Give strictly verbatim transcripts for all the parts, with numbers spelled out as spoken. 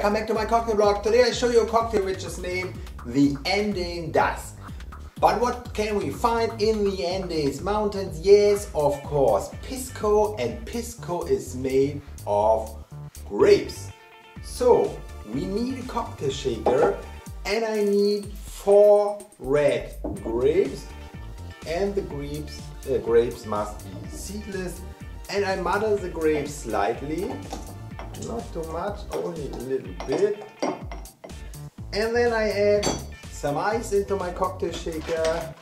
Welcome back to my cocktail blog. Today I show you a cocktail which is named the Andean Dusk. But what can we find in the Andes mountains? Yes, of course, Pisco, and Pisco is made of grapes. So we need a cocktail shaker and I need four red grapes, and the grapes, uh, grapes must be seedless, and I muddle the grapes slightly. Not too much, only a little bit. And then I add some ice into my cocktail shaker.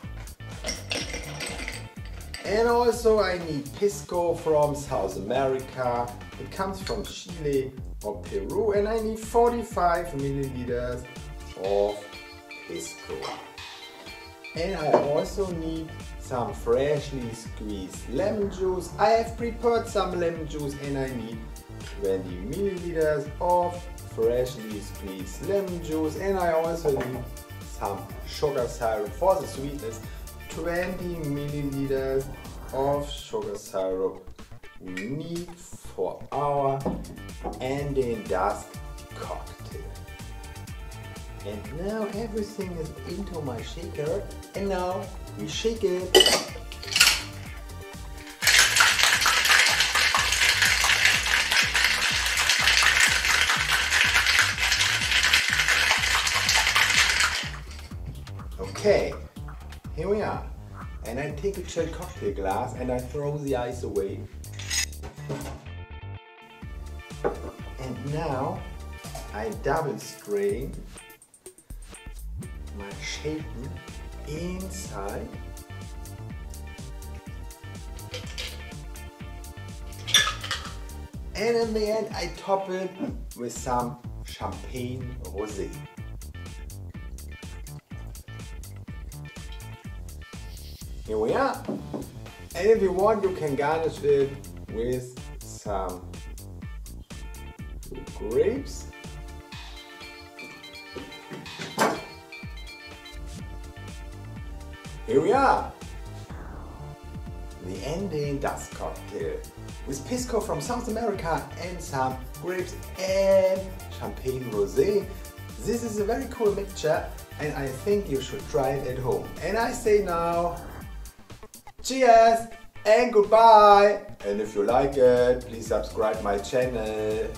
And also I need Pisco from South America. It comes from Chile or Peru, and I need forty-five milliliters of Pisco. And I also need some freshly squeezed lemon juice. I have prepared some lemon juice and I need twenty milliliters of freshly squeezed lemon juice, and I also need some sugar syrup for the sweetness, twenty milliliters of sugar syrup we need for our Andean Dusk cocktail. And now everything is into my shaker, and now we shake it. Okay, here we are, and I take a chilled cocktail glass and I throw the ice away. And now I double strain my shaken inside. And in the end I top it with some Champagne Rosé. Here we are, and if you want you can garnish it with some grapes. Here we are, the Andean Dusk cocktail with Pisco from South America and some grapes and Champagne Rosé. This is a very cool mixture and I think you should try it at home. And I say now, cheers and goodbye! And if you like it, please subscribe my channel.